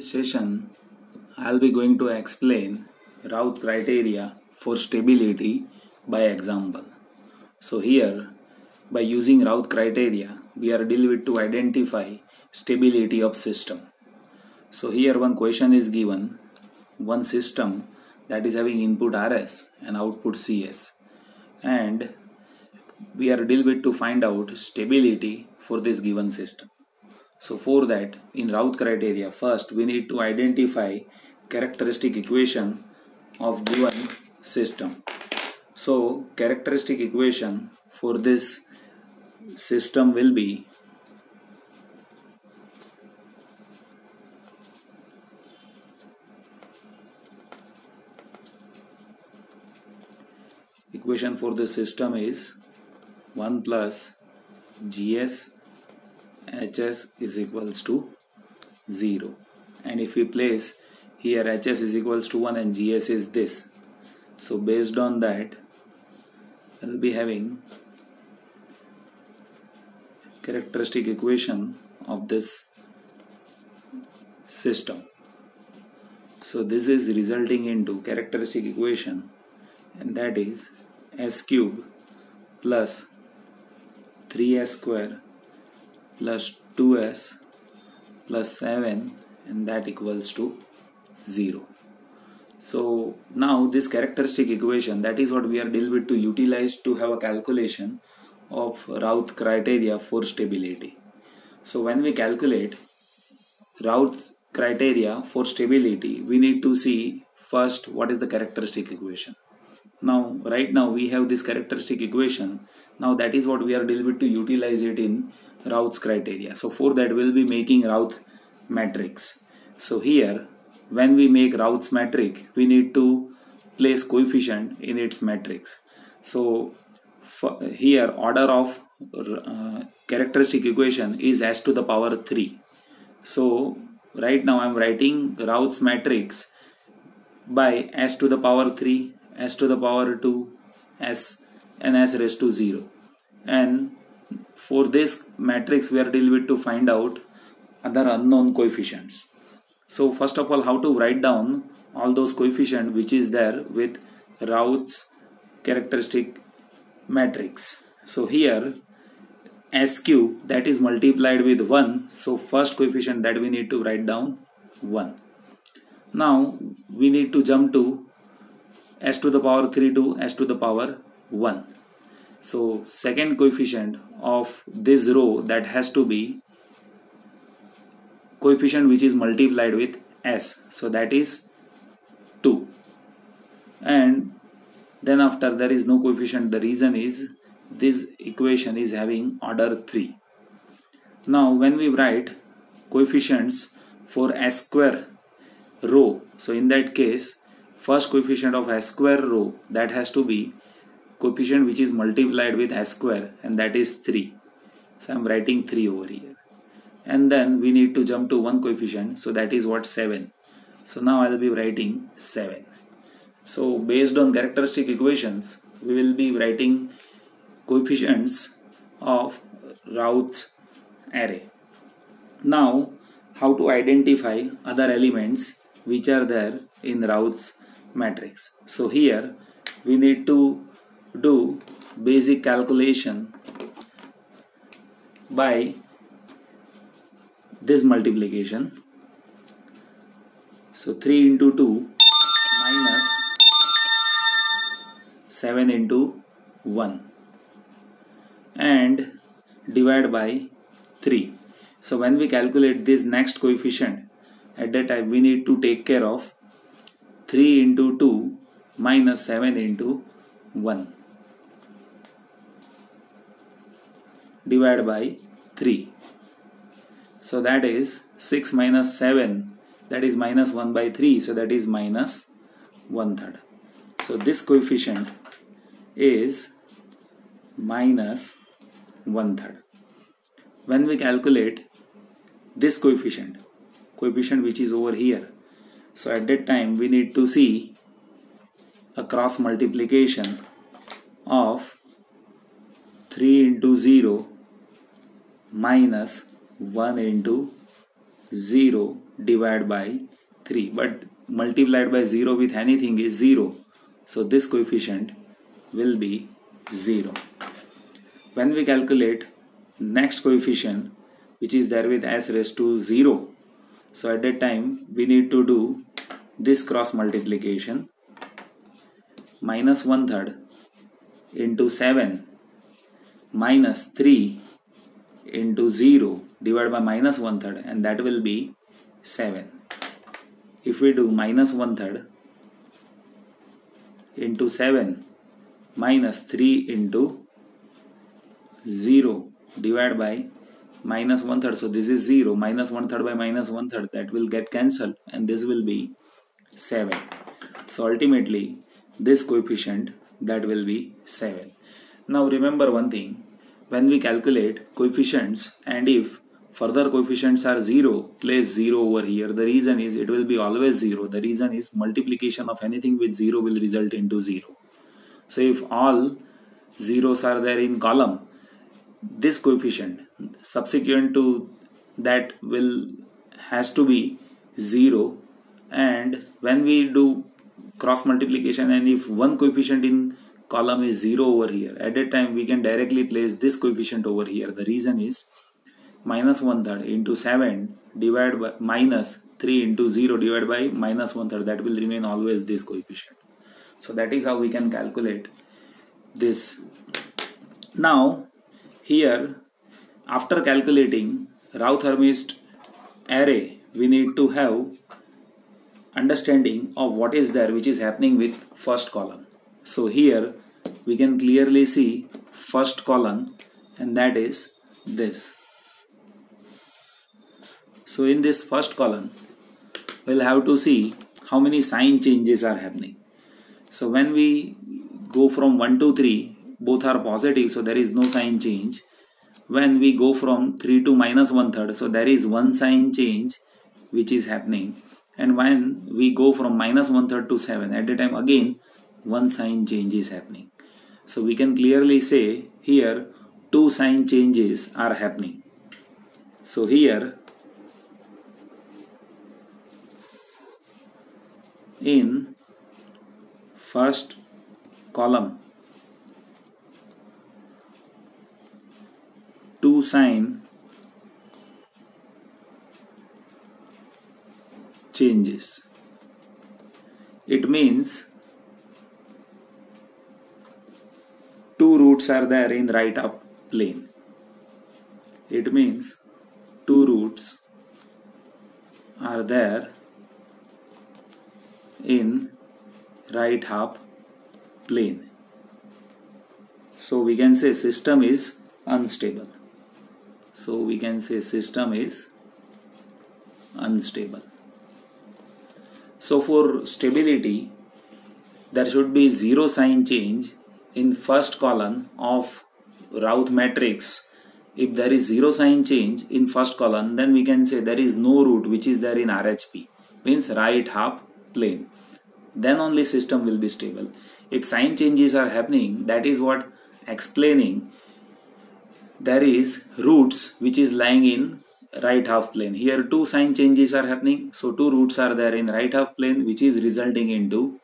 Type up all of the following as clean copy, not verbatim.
In this session, I'll be going to explain Routh criteria for stability by example. So here, by using Routh criteria, we are dealing with to identify stability of system. So here one question is given, one system that is having input RS and output CS, and we are dealing with to find out stability for this given system. So for that, in Routh criteria, first we need to identify characteristic equation of given system. So characteristic equation for this system will be equation for this system is 1 plus GS HS is equals to 0, and if we place here HS is equals to 1 and GS is this, so based on that I will be having characteristic equation of this system. So this is resulting into characteristic equation, and that is S cube plus 3S square plus 2s plus 7, and that equals to 0. So now this characteristic equation, that is what we are dealing with to utilize to have a calculation of Routh criteria for stability. So when we calculate Routh criteria for stability, we need to see first what is the characteristic equation. Now right now we have this characteristic equation, now that is what we are dealing with to utilize it in Routh's criteria. So for that we'll be making Routh matrix. So here when we make Routh's matrix, we need to place coefficient in its matrix. So here order of characteristic equation is s to the power 3. So right now I'm writing Routh's matrix by s to the power 3, s to the power 2, s and s raised to 0, and for this matrix we are dealing with to find out other unknown coefficients. So first of all, how to write down all those coefficients which is there with Routh's characteristic matrix. So here S cube that is multiplied with 1, so first coefficient that we need to write down 1. Now we need to jump to S to the power 3 to S to the power 1. So second coefficient of this row that has to be coefficient which is multiplied with s, so that is 2, and then after there is no coefficient. The reason is this equation is having order 3. Now when we write coefficients for s square row, so in that case first coefficient of s square row that has to be coefficient which is multiplied with s square, and that is 3. So I'm writing 3 over here, and then we need to jump to one coefficient, so that is what, 7. So now I'll be writing 7. So based on characteristic equations we will be writing coefficients of Routh's array. Now how to identify other elements which are there in Routh's matrix. So here we need to do basic calculation by this multiplication. So 3 into 2 minus 7 into 1 and divide by 3. So when we calculate this next coefficient, at that time we need to take care of 3 into 2 minus 7 into 1 divided by 3. So that is 6 minus 7, that is minus 1 by 3, so that is minus 1/3. So this coefficient is minus 1/3. When we calculate this coefficient which is over here, so at that time we need to see a cross multiplication of 3 into 0 minus 1 into 0 divided by 3, but multiplied by 0 with anything is 0. So this coefficient will be 0. When we calculate next coefficient, which is there with s raised to 0, so at that time we need to do this cross multiplication, minus 1/3 into 7 minus 3 into 0 divided by minus 1/3, and that will be 7. If we do minus 1/3 into 7 minus 3 into 0 divided by minus 1/3, so this is 0, minus 1/3 by minus 1/3, that will get cancelled, and this will be 7. So ultimately this coefficient, that will be 7. Now remember one thing, when we calculate coefficients, and if further coefficients are 0, place 0 over here. The reason is it will be always 0. The reason is multiplication of anything with 0 will result into 0. So if all zeros are there in column, this coefficient subsequent to that will has to be 0, and when we do cross multiplication, and if one coefficient in column is 0 over here, at that time we can directly place this coefficient over here. The reason is minus 1/3 into 7 divided by minus 3 into 0 divided by minus 1/3, that will remain always this coefficient. So that is how we can calculate this. Now here, after calculating Routh-Hurwitz array, we need to have understanding of what is there which is happening with first column. So here we can clearly see first column, and that is this. So in this first column we'll have to see how many sign changes are happening. So when we go from 1 to 3, both are positive, so there is no sign change. When we go from 3 to minus 1/3, so there is one sign change which is happening. And when we go from minus 1/3 to 7, at the time again one sign change is happening. So we can clearly say here two sign changes are happening. So here in first column two sign changes. It means two roots are there in right up plane. It means two roots are there in right half plane. So we can say system is unstable. So we can say system is unstable. So for stability, there should be zero sign change in first column of Routh matrix. If there is zero sign change in first column, then we can say there is no root which is there in RHP, means right half plane. Then only system will be stable. If sign changes are happening, that is what explaining there is roots which is lying in right half plane. Here two sign changes are happening, so two roots are there in right half plane, which is resulting into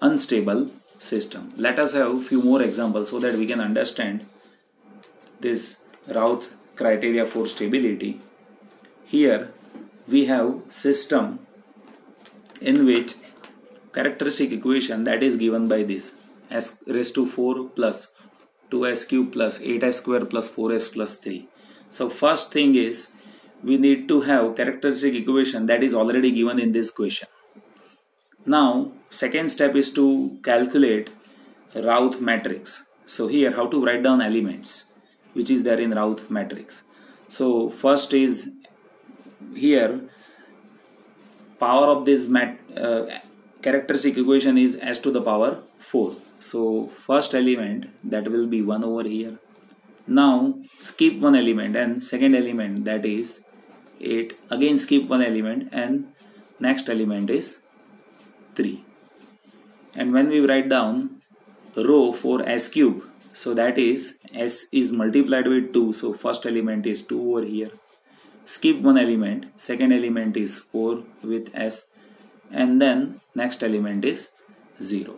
unstable system. Let us have few more examples so that we can understand this Routh criteria for stability. Here we have system in which characteristic equation, that is given by this s raised to 4 plus 2s cube plus 8s square plus 4s plus 3. So first thing is we need to have characteristic equation that is already given in this question. Now second step is to calculate Routh matrix. So here how to write down elements which is there in Routh matrix. So first is here power of this characteristic equation is s to the power 4. So first element, that will be 1 over here. Now skip one element and second element, that is 8. Again skip one element and next element is 3. And when we write down row for s cube, so that is s is multiplied with 2, so first element is 2 over here. skip one element, second element is 4 with s, and then next element is 0.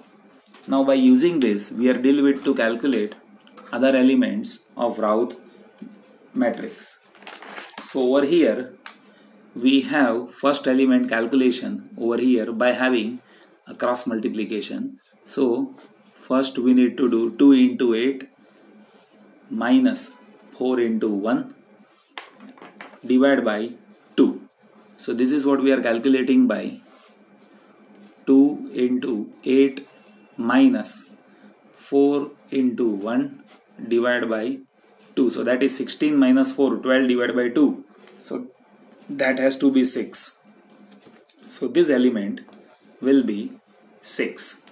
Now by using this we are deal with to calculate other elements of Routh matrix. So over here we have first element calculation over here by having a cross multiplication. So first we need to do 2 into 8 minus 4 into 1 divided by 2. So this is what we are calculating by 2 into 8 minus 4 into 1 divided by 2. So that is 16 minus 4, 12 divided by 2. So that has to be 6. So this element will be 6.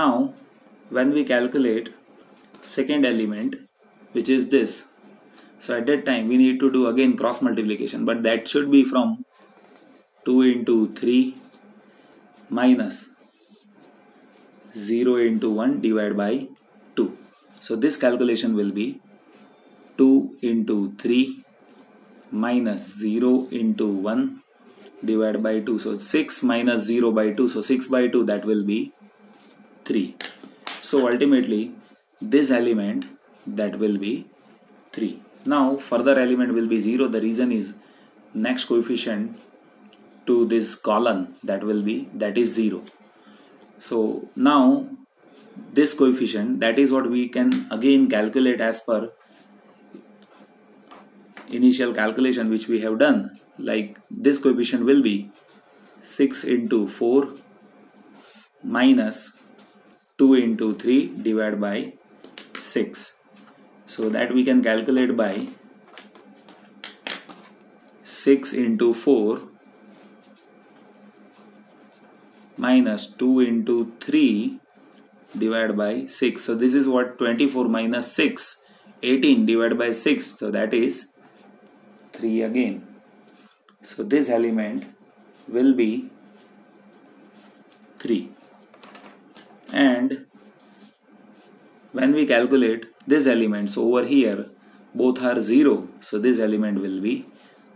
Now when we calculate second element, which is this, so at that time we need to do again cross multiplication, but that should be from 2 into 3 minus 0 into 1 divided by 2. So this calculation will be 2 into 3 minus 0 into 1 divided by 2. So 6 minus 0 by 2. So 6 by 2, that will be 3. So ultimately this element, that will be 3. Now further element will be 0. The reason is next coefficient to this column, that is 0. So now this coefficient, that is what we can again calculate as per initial calculation which we have done, like this coefficient will be 6 into 4 minus 2 into 3 divided by 6. So that we can calculate by 6 into 4 minus 2 into 3 divided by 6. So this is what 24 minus 6, 18 divided by 6. So that is 3 again. So this element will be 3. And when we calculate this element, so over here both are 0. So this element will be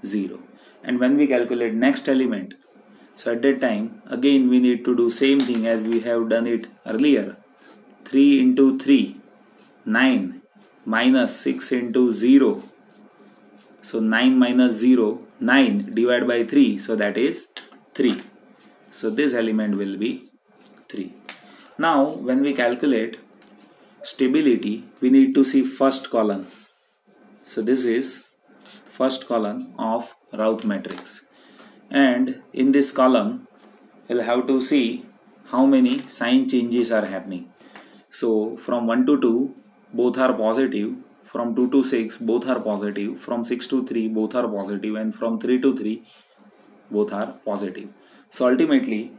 0. And when we calculate next element, so at that time again we need to do same thing as we have done it earlier. 3 into 3, 9 minus 6 into 0. So 9 minus 0, 9 divided by 3. So that is 3. So this element will be 3. Now when we calculate stability, we need to see first column. So this is first column of Routh matrix. And in this column we'll have to see how many sign changes are happening. So from 1 to 2 both are positive. From 2 to 6 both are positive, from 6 to 3 both are positive, and from 3 to 3 both are positive. So ultimately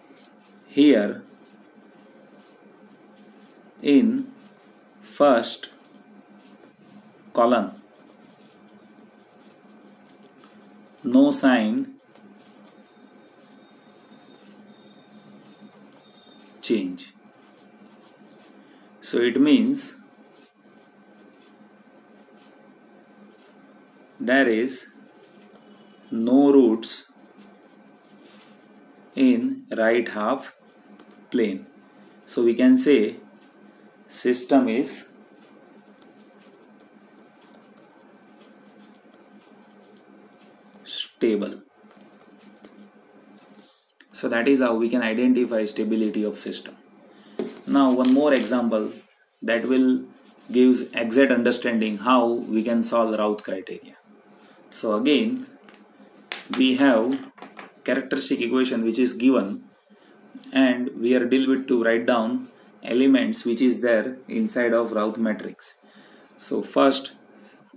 here in first column no sign change. So it means there is no roots in right half plane. So we can say system is stable. So that is how we can identify stability of system. Now one more example that will gives exact understanding how we can solve Routh criteria. So again we have characteristic equation which is given, and we are deal with to write down elements which is there inside of Routh matrix. So first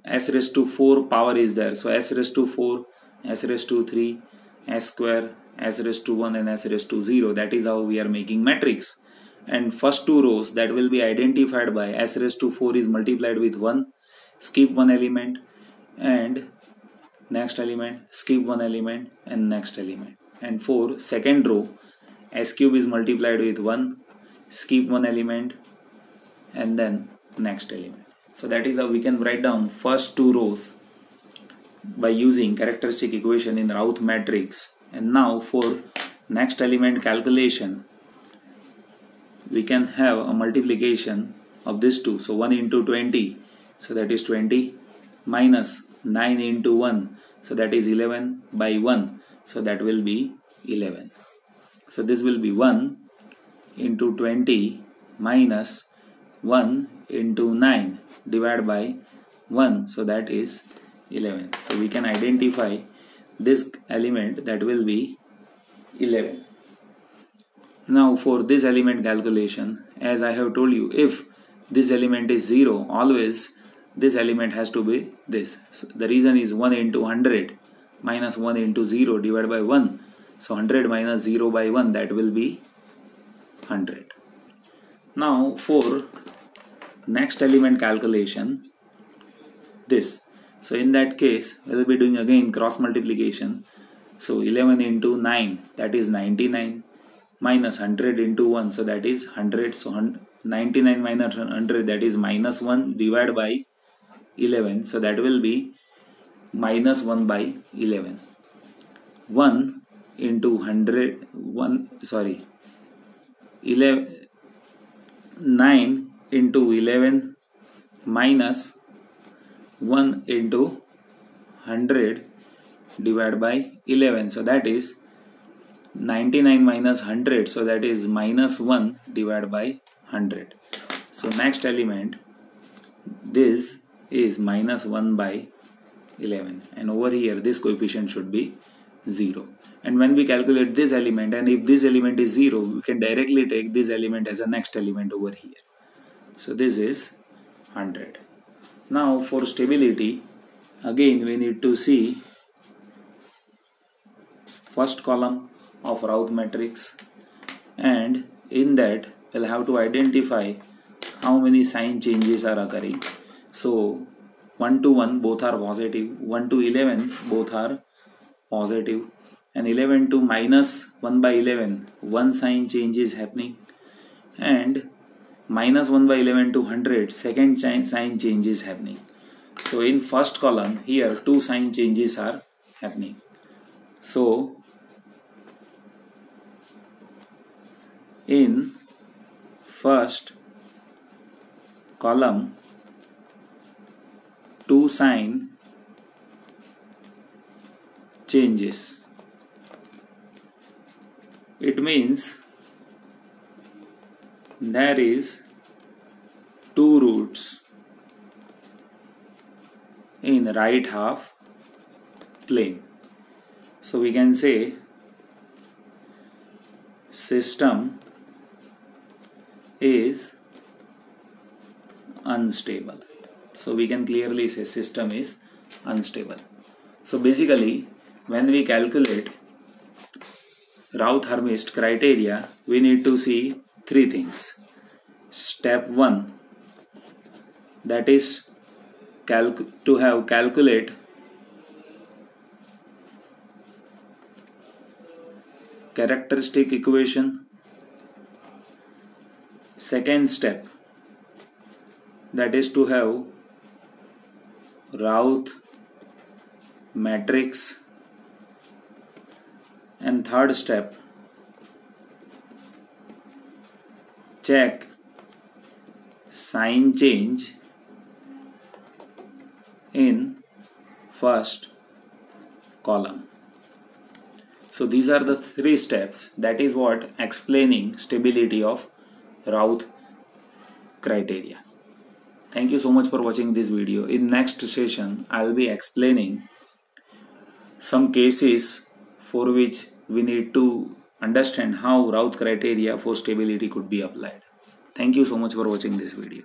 s raised to 4 power is there. So s raised to 4, s raised to 3, s square, s raised to 1 and s raised to 0. That is how we are making matrix. And first two rows, that will be identified by s raised to 4 is multiplied with 1, skip one element, and next element, skip one element and next element. And for second row, s cube is multiplied with 1, skip one element and then next element. So that is how we can write down first two rows by using characteristic equation in Routh matrix. And now for next element calculation, we can have a multiplication of these two. So 1 into 20, so that is 20, minus 9 into 1, so that is 11, by 1, so that will be 11. So this will be 1 into 20 minus 1 into 9 divided by 1, so that is 11. So we can identify this element, that will be 11. Now for this element calculation, as I have told you, if this element is 0, always this element has to be this. So the reason is 1 into 100 minus 1 into 0 divided by 1. So 100 minus 0 by 1, that will be 100. Now for next element calculation, this. So in that case, we will be doing again cross multiplication. So 11 into 9, that is 99, minus 100 into 1, so that is 100. So 99 minus 100, that is minus 1, divided by 11, so that will be minus 1 by 11. 1 into 100, 9 into 11 minus 1 into 100 divided by 11, so that is 99 minus 100, so that is minus 1 divided by 100. So next element, this is minus 1 by 11, and over here this coefficient should be 0. And when we calculate this element, and if this element is 0, we can directly take this element as a next element over here. So this is 100. Now for stability, again we need to see first column of Routh matrix, and in that we'll have to identify how many sign changes are occurring. So 1 to 1 both are positive, 1 to 11 both are positive, and 11 to minus 1 by 11, one sign change is happening, and minus 1 by 11 to 100, second sign change is happening. So in first column here, two sign changes are happening. So in first column, two sign changes. It means there is two roots in right half plane. So we can say system is unstable. So we can clearly say system is unstable. So basically, when we calculate Routh-Hurwitz criteria, we need to see three things. Step 1, that is calculate characteristic equation. Second step, that is to have Routh matrix. And third step, check sign change in first column. So these are the three steps, that is what explaining stability of Routh criteria. Thank you so much for watching this video. In next session, I will be explaining some cases for which we need to understand how Routh criteria for stability could be applied. Thank you so much for watching this video.